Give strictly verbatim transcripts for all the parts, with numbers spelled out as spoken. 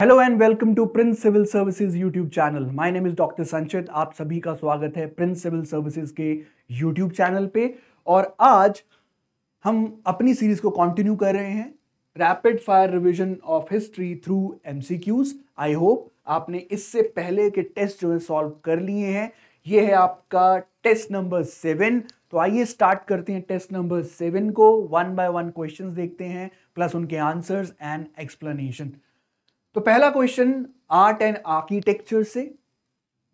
Hello and welcome to Prince civil services YouTube channel. My name is doctor Sanchit. आप सभी का स्वागत है प्रिंस सिविल सर्विसेज के यूट्यूब चैनल पे। और आज हम अपनी सीरीज को कंटिन्यू कर रहे हैं rapid fire revision of history through MCQs. I hope आपने इससे पहले के टेस्ट जो है सॉल्व कर लिए हैं। ये है आपका टेस्ट नंबर सेवन। तो आइए स्टार्ट करते हैं टेस्ट नंबर सेवन को। वन बाय वन क्वेश्चन देखते हैं प्लस उनके आंसर्स एंड एक्सप्लेनेशन। तो पहला क्वेश्चन आर्ट एंड आर्किटेक्चर से,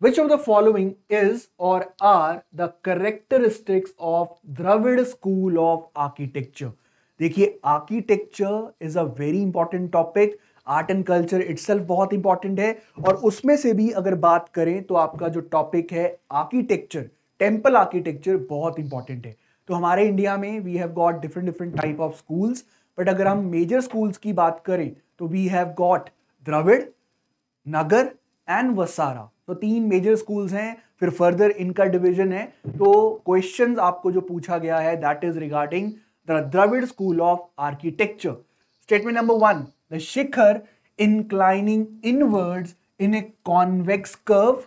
which of the following is और are the characteristics of Dravida school of architecture. देखिए, architecture is a very important topic. Art and culture itself बहुत important है, और उसमें से भी अगर बात करें तो आपका जो टॉपिक है आर्किटेक्चर, टेम्पल आर्किटेक्चर, बहुत इंपॉर्टेंट है। तो हमारे इंडिया में we have got different different type of schools, but अगर हम मेजर स्कूल्स की बात करें तो we have got Dravida, Nagara and Vesara. तो तीन मेजर स्कूल्स हैं, फिर फर्दर इनका डिवीजन है। तो क्वेश्चंस आपको जो पूछा गया है that is regarding the Dravida school of architecture. Statement number one, the shikhara inclining inwards in a convex curve,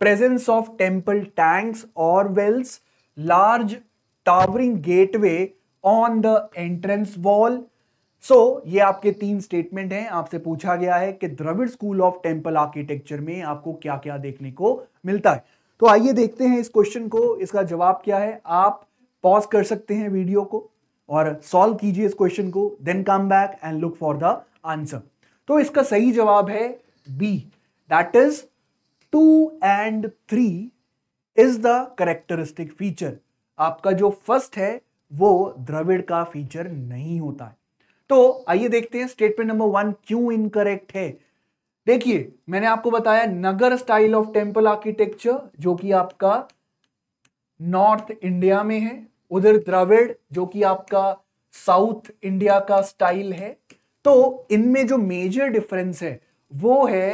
presence of temple tanks और wells, large towering gateway on the entrance wall. So so, ये आपके तीन statement हैं। आपसे पूछा गया है कि Dravida school of temple architecture में आपको क्या क्या देखने को मिलता है। तो आइए देखते हैं इस क्वेश्चन को, इसका जवाब क्या है। आप पॉज कर सकते हैं वीडियो को और सॉल्व कीजिए इस क्वेश्चन को, then come back and look for the answer. तो इसका सही जवाब है B, that is two and three is the characteristic feature. आपका जो फर्स्ट है वो द्रविड़ का फीचर नहीं होता है। तो आइए देखते हैं स्टेटमेंट नंबर वन क्यों इनकरेक्ट है। देखिए, मैंने आपको बताया Nagara style of temple architecture जो कि आपका नॉर्थ इंडिया में है, उधर द्रविड़ जो कि आपका साउथ इंडिया का स्टाइल है। तो इनमें जो मेजर डिफरेंस है वो है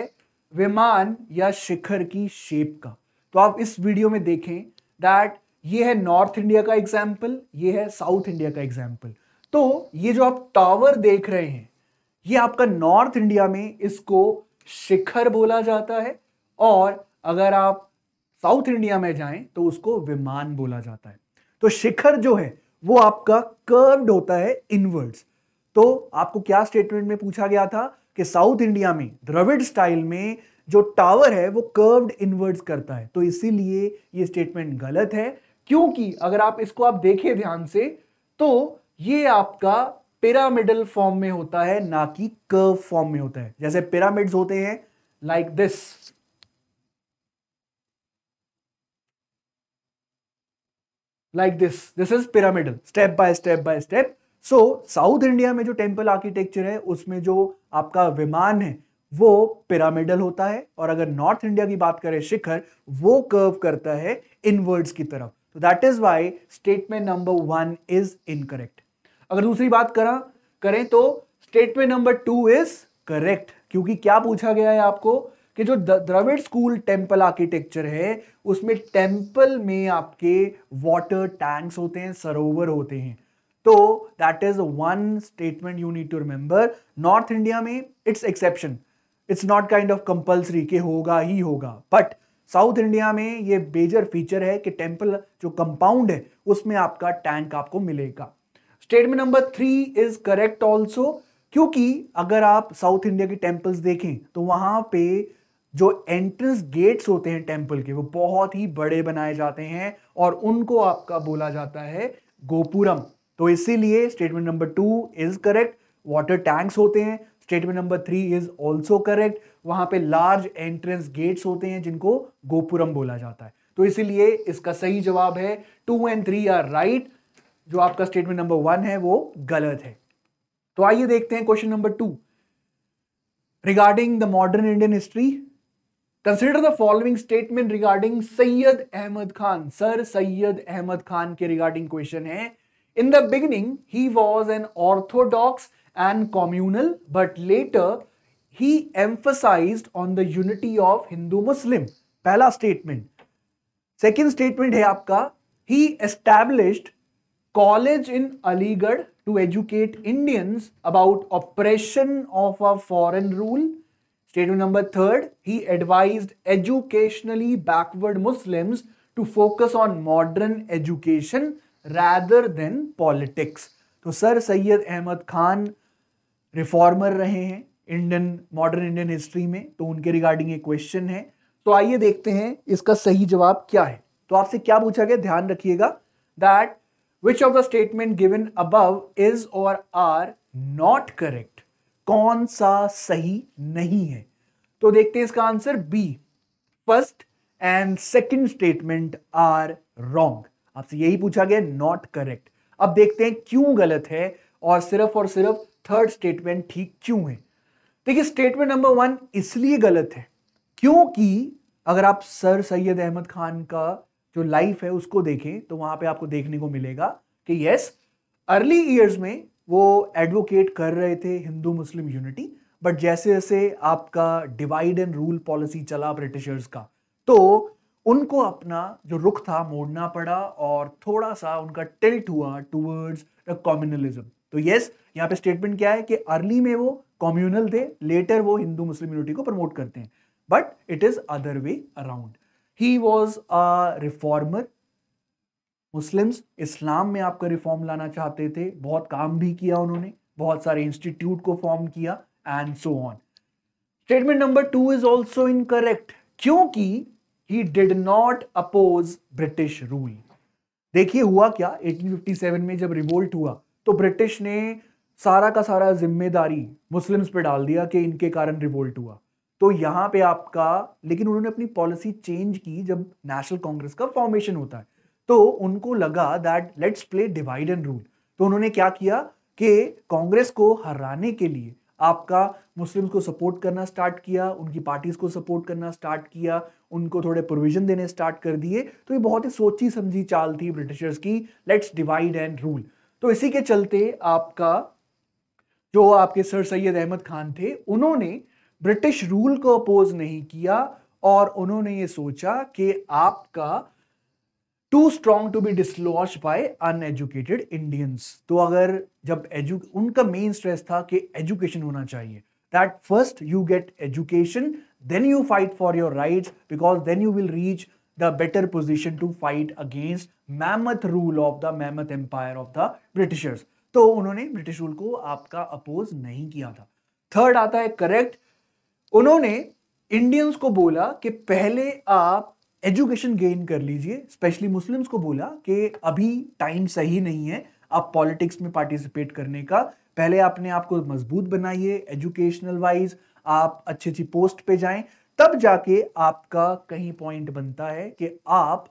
विमान या शिखर की शेप का। तो आप इस वीडियो में देखें दैट ये है नॉर्थ इंडिया का एग्जाम्पल, ये है साउथ इंडिया का एग्जाम्पल। तो ये जो आप टावर देख रहे हैं ये आपका नॉर्थ इंडिया में इसको शिखर बोला जाता है, और अगर आप साउथ इंडिया में जाएं तो उसको विमान बोला जाता है। तो शिखर जो है वो आपका कर्व्ड होता है इनवर्ड्स। तो आपको क्या स्टेटमेंट में पूछा गया था कि साउथ इंडिया में द्रविड़ स्टाइल में जो टावर है वो कर्व्ड इनवर्ड्स करता है। तो इसीलिए ये स्टेटमेंट गलत है, क्योंकि अगर आप इसको आप देखें ध्यान से तो ये आपका पिरामिडल फॉर्म में होता है, ना कि कर्व फॉर्म में होता है। जैसे पिरामिड्स होते हैं like this, like this, this is pyramidal, step by step by step. So south India में जो टेम्पल आर्किटेक्चर है उसमें जो आपका विमान है वो पिरामिडल होता है, और अगर नॉर्थ इंडिया की बात करें शिखर वो कर्व करता है इनवर्ड्स की तरफ। तो that is why statement number one is incorrect. अगर दूसरी बात करा करें तो statement number two is correct, क्योंकि क्या पूछा गया है आपको कि जो द्रविड़ स्कूल टेम्पल आर्किटेक्चर है उसमें टेम्पल में आपके वाटर टैंक्स होते हैं, सरोवर होते हैं। तो that is one statement you need to remember. North India में it's exception, it's not kind of compulsory कि होगा ही होगा, बट साउथ इंडिया में ये मेजर फीचर है कि टेम्पल जो कंपाउंड है उसमें आपका टैंक आपको मिलेगा। Statement number three is correct also, क्योंकि अगर आप साउथ इंडिया के टेम्पल्स देखें तो वहां पे जो एंट्रेंस गेट्स होते हैं टेम्पल के वो बहुत ही बड़े बनाए जाते हैं, और उनको आपका बोला जाता है गोपुरम। तो इसीलिए statement number two is correct, water tanks होते हैं। Statement number three is also correct, वहां पे लार्ज एंट्रेंस गेट्स होते हैं जिनको गोपुरम बोला जाता है। तो इसीलिए इसका सही जवाब है two and three are right, जो आपका स्टेटमेंट नंबर वन है वो गलत है। तो आइए देखते हैं question number two regarding the modern Indian history. Consider the following statement regarding Syed Ahmad Khan. Sir Syed Ahmad Khan के रिगार्डिंग क्वेश्चन है, in the beginning he was an orthodox and communal, but later he emphasized on the unity of Hindu Muslim. पहला statement। Second statement है आपका, he established college in Aligarh to educate Indians about oppression of a foreign rule Statement number third, he advised educationally backward Muslims to focus on modern education rather than politics. तो sir Syed Ahmad Khan reformer रहे हैं Indian modern Indian history में, तो उनके regarding एक question है। तो आइए देखते हैं इसका सही जवाब क्या है। तो आपसे क्या पूछा गया, ध्यान रखिएगा, that which of the statement given above is और आर नॉट करेक्ट, कौन सा सही नहीं है। तो देखते हैं इसका answer B, first and second statement are wrong. आपसे यही पूछा गया, नॉट करेक्ट। अब देखते हैं क्यों गलत है और सिर्फ और सिर्फ थर्ड स्टेटमेंट ठीक क्यों है। देखिए, स्टेटमेंट नंबर वन इसलिए गलत है क्योंकि अगर आप सर सैयद अहमद खान का जो लाइफ है उसको देखें तो वहां पे आपको देखने को मिलेगा कि यस, अर्ली ईयर्स में वो एडवोकेट कर रहे थे हिंदू मुस्लिम यूनिटी, बट जैसे जैसे आपका डिवाइड एंड रूल पॉलिसी चला ब्रिटिशर्स का, तो उनको अपना जो रुख था मोड़ना पड़ा और थोड़ा सा उनका टिल्ट हुआ टुवर्ड्स द कम्युनलिज्म। तो यस, यहाँ पे स्टेटमेंट क्या है कि अर्ली में वो कॉम्युनल थे, लेटर वो हिंदू मुस्लिम यूनिटी को प्रमोट करते हैं, but it is other way around. He was a reformer, Muslims इस्लाम में आपका रिफॉर्म लाना चाहते थे, बहुत काम भी किया उन्होंने, बहुत सारे इंस्टीट्यूट को फॉर्म किया and so on. Statement number two is also incorrect क्योंकि he did not oppose British rule. देखिए हुआ क्या, एटीन फिफ्टी सेवन में जब रिवोल्ट हुआ तो ब्रिटिश ने सारा का सारा जिम्मेदारी मुस्लिम्स पे डाल दिया कि इनके कारण रिवोल्ट हुआ। तो यहाँ पे आपका, लेकिन उन्होंने अपनी पॉलिसी चेंज की जब नेशनल कांग्रेस का फॉर्मेशन होता है, तो उनको लगा that let's play divide and rule. तो उन्होंने क्या किया कि कांग्रेस को हराने के लिए आपका मुस्लिम्स को सपोर्ट करना स्टार्ट किया, उनकी पार्टीज को सपोर्ट करना स्टार्ट किया, उनको थोड़े प्रोविजन देने स्टार्ट कर दिए। तो ये बहुत ही सोची समझी चाल थी ब्रिटिशर्स की, लेट्स डिवाइड एंड रूल। तो इसी के चलते आपका जो आपके सर सैयद अहमद खान थे, उन्होंने ब्रिटिश रूल को अपोज नहीं किया और उन्होंने ये सोचा कि आपका too strong to be dislodge by uneducated Indians. तो अगर जब एजु उनका मेन स्ट्रेस था कि एजुकेशन होना चाहिए, that first you get education then you fight for your rights, because then you will reach the better position to fight against mammoth rule of the mammoth empire of the Britishers. तो उन्होंने British rule को आपका oppose नहीं किया था। Third आता है correct, उन्होंने इंडियंस को बोला कि पहले आप एजुकेशन गेन कर लीजिए, स्पेशली मुस्लिम्स को बोला कि अभी टाइम सही नहीं है आप पॉलिटिक्स में पार्टिसिपेट करने का, पहले आपने आपको मजबूत बनाइए एजुकेशनल वाइज, आप अच्छी अच्छी पोस्ट पे जाएं, तब जाके आपका कहीं पॉइंट बनता है कि आप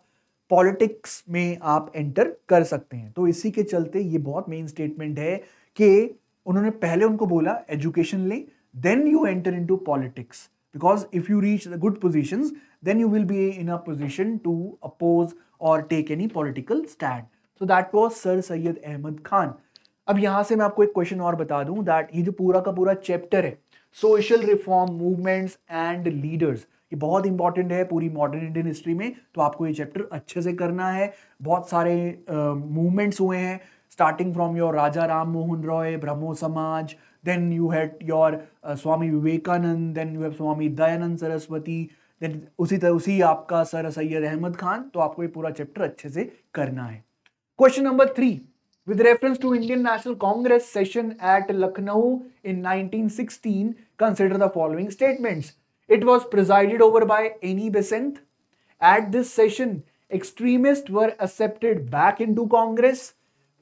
पॉलिटिक्स में आप एंटर कर सकते हैं। तो इसी के चलते ये बहुत मेन स्टेटमेंट है कि उन्होंने पहले उनको बोला एजुकेशन लें, then you enter in to politics, because if you reach the good positions then you will be in a position to oppose or take any political stand. So that was Sir Sayed Ahmad Khan. अब यहाँ से मैं आपको एक question और बता दूं that ये जो पूरा का पूरा चैप्टर है social reform movements and leaders, ये बहुत इंपॉर्टेंट है पूरी मॉडर्न इंडियन हिस्ट्री में, तो आपको ये चैप्टर अच्छे से करना है। बहुत सारे मूवमेंट्स uh, हुए हैं, starting from your Raja Ram Mohan Roy, Brahmo Samaj, then you had your uh, Swami Vivekanand, then you have Swami Dayanand Saraswati, then उसी तरह उसी आपका सर सैयद अहमद खान। तो आपको ये पूरा चैप्टर अच्छे से करना है। Question number three, with reference to Indian National Congress session at Lucknow in nineteen sixteen, consider the following statements. It was presided over by Annie Besant. At this session, extremists were accepted back into Congress.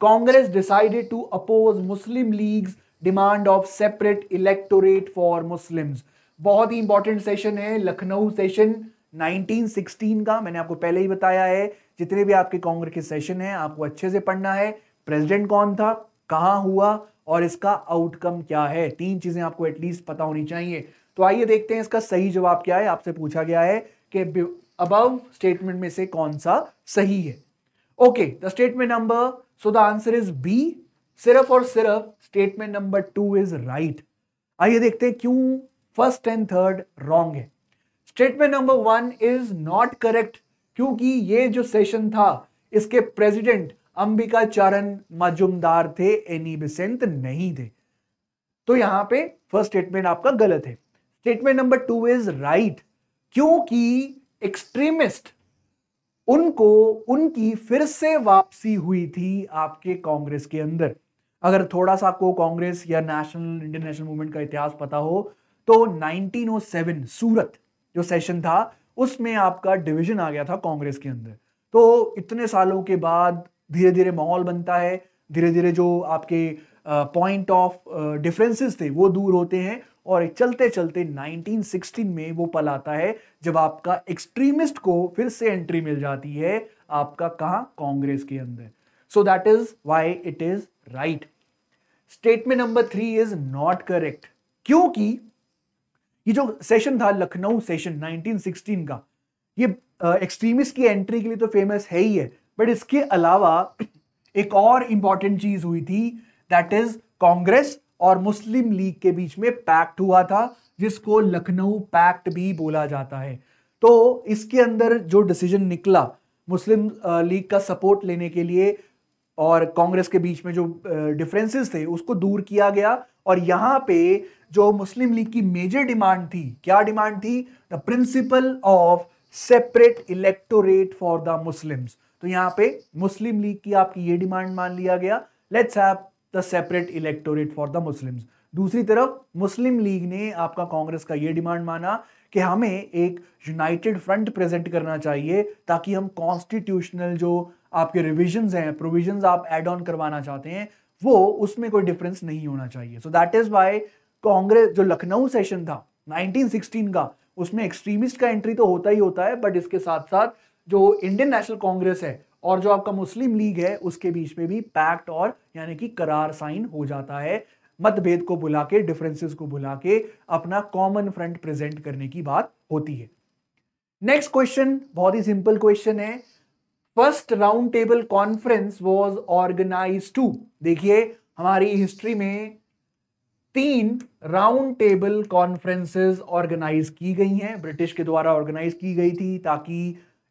Congress decided to oppose Muslim leagues. Demand of separate electorate for Muslims. बहुत ही important session है Lucknow session nineteen sixteen का। मैंने आपको पहले ही बताया है जितने भी आपके कांग्रेस के सेशन हैं आपको अच्छे से पढ़ना है, प्रेसिडेंट कौन था, कहाँ हुआ और इसका आउटकम क्या है, तीन चीजें आपको एटलीस्ट पता होनी चाहिए। तो आइए देखते हैं इसका सही जवाब क्या है। आपसे पूछा गया है कि अबव स्टेटमेंट में से कौन सा सही है। Okay, the statement number, so the answer is B, सिर्फ और सिर्फ statement number two is right. आइए देखते हैं क्यों फर्स्ट एंड थर्ड रॉन्ग है। Statement number one is not correct क्योंकि ये जो सेशन था इसके प्रेसिडेंट अंबिका चरण मजुमदार थे, एनी बेसेंट नहीं थे। तो यहां पे फर्स्ट स्टेटमेंट आपका गलत है। Statement number two is right, क्योंकि एक्सट्रीमिस्ट उनको उनकी फिर से वापसी हुई थी आपके कांग्रेस के अंदर। अगर थोड़ा सा आपको कांग्रेस या नेशनल इंडियन नेशनल मूवमेंट का इतिहास पता हो तो नाइनटीन ओ सेवन सूरत जो सेशन था उसमें आपका डिवीजन आ गया था कांग्रेस के अंदर। तो इतने सालों के बाद धीरे धीरे माहौल बनता है, धीरे धीरे जो आपके पॉइंट ऑफ डिफरेंसेस थे वो दूर होते हैं और चलते चलते नाइनटीन सिक्सटीन में वो पल आता है जब आपका एक्सट्रीमिस्ट को फिर से एंट्री मिल जाती है आपका कहाँ, कांग्रेस के अंदर। So that is why it is right. Statement number three is not correct, क्योंकि ये जो सेशन था लखनऊ सेशन नाइनटीन सिक्सटीन का, ये एक्सट्रीमिस्ट की एंट्री के लिए तो फेमस है ही है, बट इसके अलावा एक और इंपॉर्टेंट चीज हुई थी, दैट इज कांग्रेस और मुस्लिम लीग के बीच में पैक्ट हुआ था जिसको लखनऊ पैक्ट भी बोला जाता है। तो इसके अंदर जो डिसीजन निकला मुस्लिम लीग का सपोर्ट लेने के लिए और कांग्रेस के बीच में जो डिफरेंसेस थे उसको दूर किया गया, और यहाँ पे जो मुस्लिम लीग की मेजर डिमांड थी, क्या डिमांड थी, the principle of separate electorate for the Muslims. तो यहाँ पे मुस्लिम लीग की आपकी ये डिमांड मान लिया गया, let's have the separate electorate for the Muslims. दूसरी तरफ मुस्लिम लीग ने आपका कांग्रेस का ये डिमांड माना कि हमें एक यूनाइटेड फ्रंट प्रेजेंट करना चाहिए ताकि हम कॉन्स्टिट्यूशनल जो आपके रिविजन्स हैं, प्रोविजंस आप एड ऑन करवाना चाहते हैं, वो उसमें कोई डिफरेंस नहीं होना चाहिए। So that is why Congress जो लखनऊ सेशन था नाइनटीन सिक्सटीन का, उसमें एक्सट्रीमिस्ट का एंट्री तो होता ही होता है, बट इसके साथ साथ जो इंडियन नेशनल कांग्रेस है और जो आपका मुस्लिम लीग है उसके बीच में भी पैक्ट और यानी कि करार साइन हो जाता है, मतभेद को बुला के, डिफरेंसेस को बुला के अपना कॉमन फ्रंट प्रेजेंट करने की बात होती है। नेक्स्ट क्वेश्चन बहुत ही सिंपल क्वेश्चन है, first round table conference was organised to. देखिए हमारी हिस्ट्री में तीन राउंड टेबल कॉन्फ्रेंसेस ऑर्गेनाइज की गई हैं, ब्रिटिश के द्वारा ऑर्गेनाइज की गई थी ताकि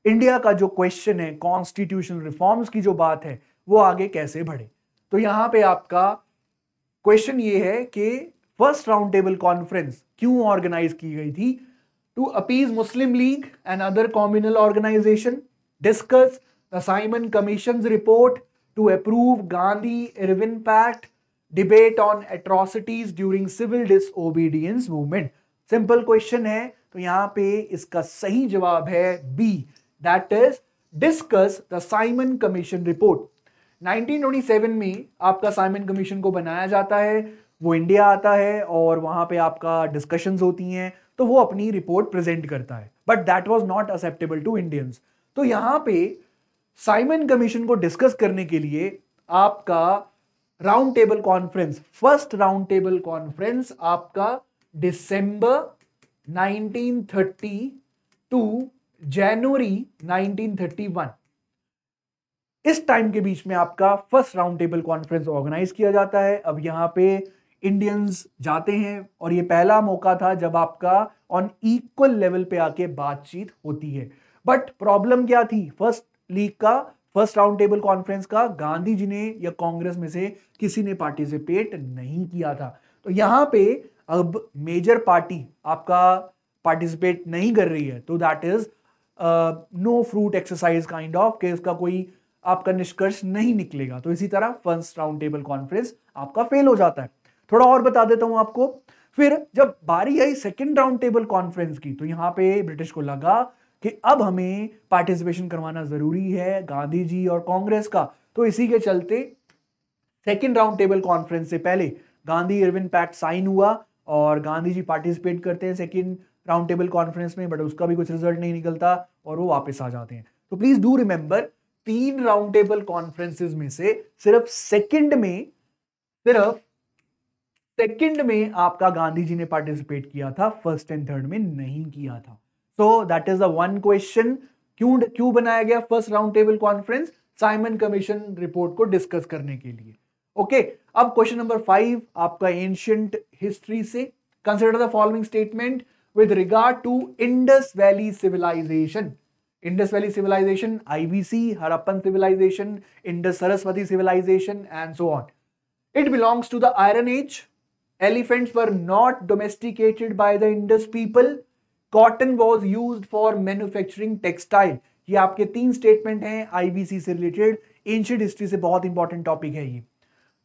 इंडिया का जो क्वेश्चन है कॉन्स्टिट्यूशनल रिफॉर्म्स की जो बात है वो आगे कैसे बढ़े। तो यहाँ पे आपका क्वेश्चन ये है कि फर्स्ट राउंड टेबल कॉन्फ्रेंस क्यों ऑर्गेनाइज की गई थी, to appease Muslim League and other communal organisation, discuss the Simon Commission report, to approve Gandhi Irwin pact, debate on atrocities during civil disobedience movement. Simple question है, तो यहाँ पे इसका सही जवाब है B, that is discuss the Simon Commission report. Nineteen twenty seven में आपका साइमन कमीशन को बनाया जाता है, वो इंडिया आता है और वहाँ पे आपका डिस्कशंस होती हैं, तो वो अपनी रिपोर्ट प्रेजेंट करता है, but that was not acceptable to Indians. तो यहाँ पे साइमन कमीशन को डिस्कस करने के लिए आपका round table conference, first round table conference आपका December nineteen thirty to January nineteen thirty one, इस टाइम के बीच में आपका first round table conference organise किया जाता है। अब यहाँ पे इंडियंस जाते हैं और ये पहला मौका था जब आपका ऑन इक्वल लेवल पे आके बातचीत होती है, बट प्रॉब्लम क्या थी फर्स्ट लीग का, फर्स्ट राउंड टेबल कॉन्फ्रेंस का, गांधी जी ने या कांग्रेस में से किसी ने पार्टिसिपेट नहीं किया था। तो यहाँ पे अब मेजर पार्टी आपका पार्टिसिपेट नहीं कर रही है, तो that is no fruit exercise kind of, कि इसका कोई आपका निष्कर्ष नहीं निकलेगा। तो इसी तरह फर्स्ट राउंड टेबल कॉन्फ्रेंस आपका फेल हो जाता है। थोड़ा और बता देता हूं आपको, फिर जब बारी आई सेकंड राउंड टेबल कॉन्फ्रेंस की, तो यहाँ पे ब्रिटिश को लगा कि अब हमें पार्टिसिपेशन करवाना जरूरी है गांधी जी और कांग्रेस का, तो इसी के चलते सेकंड राउंड टेबल कॉन्फ्रेंस से पहले गांधी इरविन पैक्ट साइन हुआ और गांधी जी पार्टिसिपेट करते हैं सेकेंड राउंड टेबल कॉन्फ्रेंस में, बट उसका भी कुछ रिजल्ट नहीं निकलता और वो वापस आ जाते हैं। तो प्लीज डू रिमेंबर, तीन राउंड टेबल कॉन्फ्रेंसेस में से सिर्फ सेकंड में सिर्फ सेकंड में आपका गांधी जी ने पार्टिसिपेट किया था, फर्स्ट एंड थर्ड में नहीं किया था। So that is the one question, क्यों क्यों बनाया गया first round table conference, Simon Commission report को डिस्कस करने के लिए। ओके okay, अब क्वेश्चन नंबर फाइव आपका एंशिएंट हिस्ट्री से, consider the following statement with regard to Indus valley civilisation. Indus valley civilisation, IVC, Harappan civilisation, Indus Saraswati civilisation and so on. It belongs to the iron age, Elephants were not domesticated by the Indus people. Cotton was used for manufacturing textile. ये आपके तीन statement हैं IBC से related, ancient history से बहुत important topic है ये।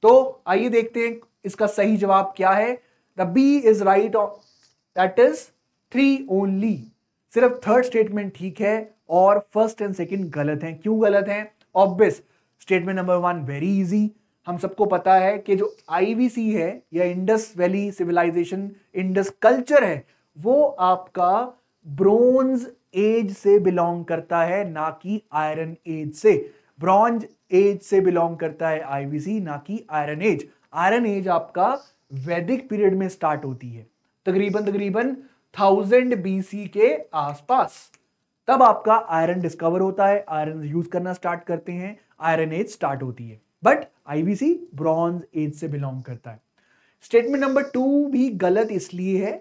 तो आइए देखते हैं इसका सही जवाब क्या है। The B is right, that is three only. सिर्फ थर्ड स्टेटमेंट ठीक है और फर्स्ट एंड सेकंड गलत हैं। क्यों गलत हैं? Obvious, statement number one very easy, हम सबको पता है कि जो आईवीसी है या Indus valley civilisation, Indus culture है, वो आपका ब्रोंज एज से बिलोंग करता है, ना कि आयरन एज से। ब्रॉन्ज एज से बिलोंग करता है आईवीसी, ना कि आयरन एज। आयरन एज आपका वैदिक पीरियड में स्टार्ट होती है, तकरीबन तकरीबन थाउजेंड बीसी के आसपास। तब आपका आयरन डिस्कवर होता है, आयरन यूज करना स्टार्ट करते हैं, आयरन एज स्टार्ट होती है। बट आईवीसी ब्रॉन्ज एज से बिलोंग करता है। स्टेटमेंट नंबर टू भी गलत इसलिए है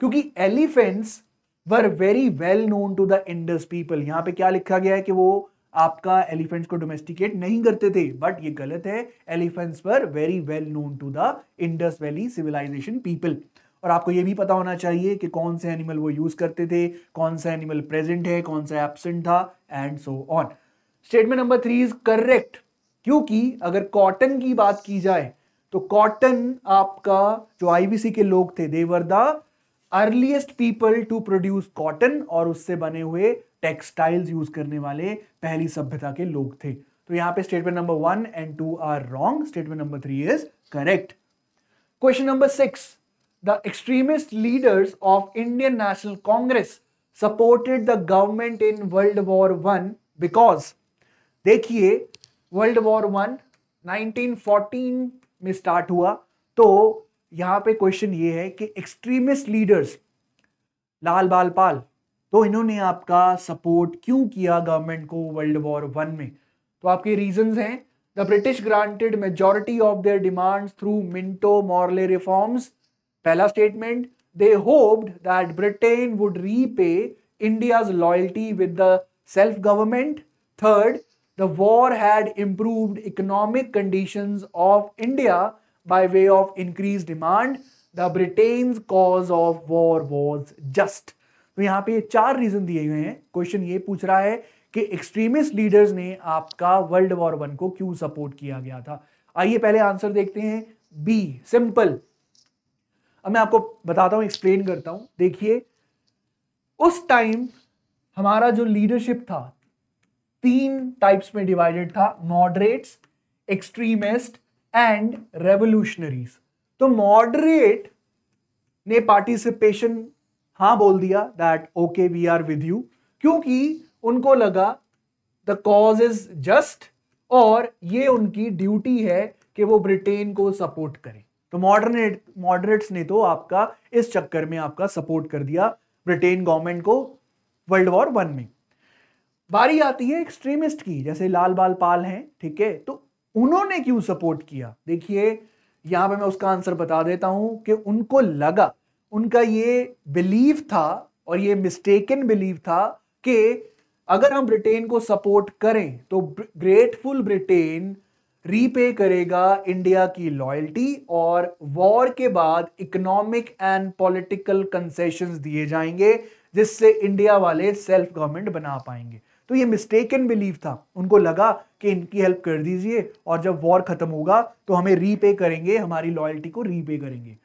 क्योंकि elephants were very well known to the Indus people. यहाँ पे क्या लिखा गया है कि वो आपका एलिफेंट्स को डोमेस्टिकेट नहीं करते थे, बट ये गलत है। Elephants were very well known to the Indus valley civilisation people. और आपको ये भी पता होना चाहिए कि कौन से एनिमल वो यूज करते थे, कौन सा एनिमल प्रेजेंट है, कौन सा एब्सेंट था, and so on. Statement number three is correct, क्योंकि अगर कॉटन की बात की जाए तो कॉटन आपका जो आईवीसी के लोग थे, they were the earliest people to produce cotton, और उससे बने हुए टेक्सटाइल्स यूज करने वाले पहली सभ्यता के लोग थे। तो यहाँ पे statement number one and two are wrong, statement number three is correct. Question number six, the extremist leaders of Indian National Congress supported the government in world war one because. देखिए, world war one nineteen fourteen में start हुआ, तो यहाँ पे question ये है कि extremist leaders लाल बाल पाल, तो इन्होंने आपका सपोर्ट क्यों किया गवर्नमेंट को वर्ल्ड वॉर वन में? तो आपके रीजंस हैं, the British granted majority of their demands through Minto Morley reforms, पहला statement. They hoped that Britain would repay India's loyalty with the self government. Third, the war had improved economic conditions of India by way of increased demand. The Britain's cause of war was just. तो यहाँ पे चार reason दिए हुए हैं। Question ये पूछ रहा है कि एक्सट्रीमिस्ट लीडर्स ने आपका वर्ल्ड वॉर वन को क्यों सपोर्ट किया गया था। आइए पहले आंसर देखते हैं, बी सिंपल। अब मैं आपको बताता हूँ, एक्सप्लेन करता हूँ। देखिए, उस टाइम हमारा जो लीडरशिप था तीन टाइप्स में डिवाइडेड था, मॉडरेट्स, एक्सट्रीमिस्ट एंड रेवोल्यूशनरीज। तो मॉडरेट ने पार्टिसिपेशन हाँ बोल दिया, that okay we are with you, क्योंकि उनको लगा द कॉज इज जस्ट और ये उनकी ड्यूटी है कि वो ब्रिटेन को सपोर्ट करें। तो मॉडरेट मॉडरेट्स ने तो आपका इस चक्कर में आपका सपोर्ट कर दिया ब्रिटेन गवर्नमेंट को वर्ल्ड वॉर वन में। बारी आती है एक्सट्रीमिस्ट की, जैसे लाल बाल पाल हैं, ठीक है, तो उन्होंने क्यों सपोर्ट किया? देखिए, यहाँ पे मैं उसका आंसर बता देता हूँ कि उनको लगा, उनका ये बिलीव था और ये मिस्टेकन बिलीव था कि अगर हम ब्रिटेन को सपोर्ट करें तो ग्रेटफुल ब्रिटेन रीपे करेगा इंडिया की लॉयल्टी और वॉर के बाद इकोनॉमिक एंड पॉलिटिकल कंसेशंस दिए जाएंगे जिससे इंडिया वाले सेल्फ गवर्नमेंट बना पाएंगे। तो ये मिस्टेकन बिलीव था, उनको लगा कि इनकी हेल्प कर दीजिए और जब वॉर खत्म होगा तो हमें रीपे करेंगे, हमारी लॉयल्टी को रीपे करेंगे।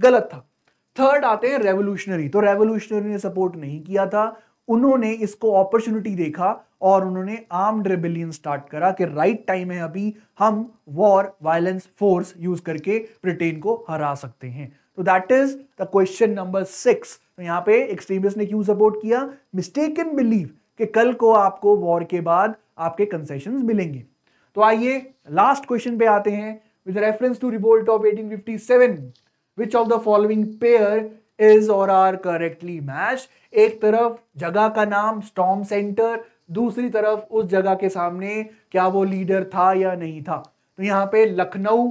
गलत था। थर्ड आते हैं रेवोल्यूशनरी, तो रेवोल्यूशनरी ने सपोर्ट नहीं किया था, उन्होंने इसको अपॉर्चुनिटी देखा और उन्होंने आर्म्ड रेबेलियन स्टार्ट करा कि राइट टाइम है अभी, हम वॉर वायलेंस फोर्स यूज करके ब्रिटेन को हरा सकते हैं। तो that is the question number six. तो यहाँ पे एक्सट्रीमिस्ट ने क्यों सपोर्ट किया? मिस्टेकन बिलीव कि कल को आपको वॉर के बाद आपके कंसेशंस मिलेंगे। तो आइए लास्ट क्वेश्चन पे आते हैं, with reference to revolt of eighteen fifty seven which of the following pair is और आर करेक्टली मैच। एक तरफ जगह का नाम स्टॉर्म सेंटर, दूसरी तरफ उस जगह के सामने क्या वो लीडर था या नहीं था। तो यहाँ पे लखनऊ,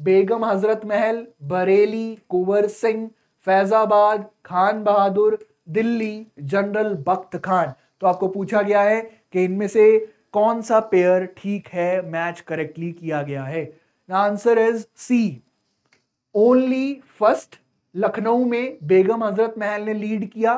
बेगम हजरत महल, बरेली, कुंवर सिंह, फैजाबाद, खान बहादुर, दिल्ली, जनरल बख्त खान। तो आपको पूछा गया है कि इनमें से कौन सा पेयर ठीक है, मैच करेक्टली किया गया है। Answer is C, only first Lucknow में बेगम हजरत महल ने लीड किया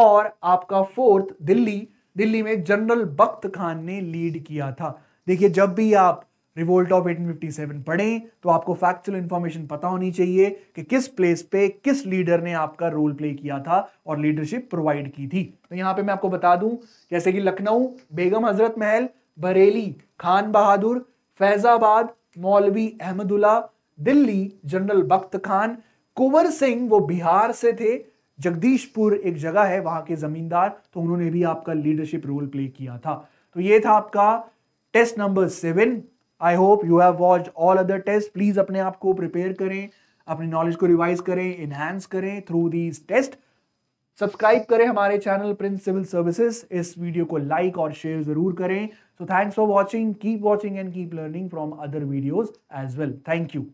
और आपका फोर्थ दिल्ली दिल्ली में जनरल बख्त खान ने लीड किया था। देखिए जब भी आप revolt of eighteen fifty seven पढ़ें तो आपको फैक्चुअल इंफॉर्मेशन पता होनी चाहिए कि किस प्लेस पे किस लीडर ने आपका रोल प्ले किया था और लीडरशिप प्रोवाइड की थी। तो यहाँ पे मैं आपको बता दूं, जैसे कि लखनऊ, बेगम हजरत महल, बरेली खान बहादुर, फैजाबाद मौलवी अहमदुल्ला, दिल्ली जनरल बख्त खान, कुंवर सिंह वो बिहार से थे, जगदीशपुर एक जगह है वहां के जमींदार, तो उन्होंने भी आपका लीडरशिप रोल प्ले किया था। तो ये था आपका test number seven. I hope you have watched all other test. Please अपने आप को प्रिपेयर करें, अपनी नॉलेज को रिवाइज करें, इनहैंस करें थ्रू दीज टेस्ट। सब्सक्राइब करें हमारे चैनल प्रिंस सिविल सर्विसेज, इस वीडियो को लाइक और शेयर जरूर करें। So thanks for watching, keep watching and keep learning from other videos as well. Thank you.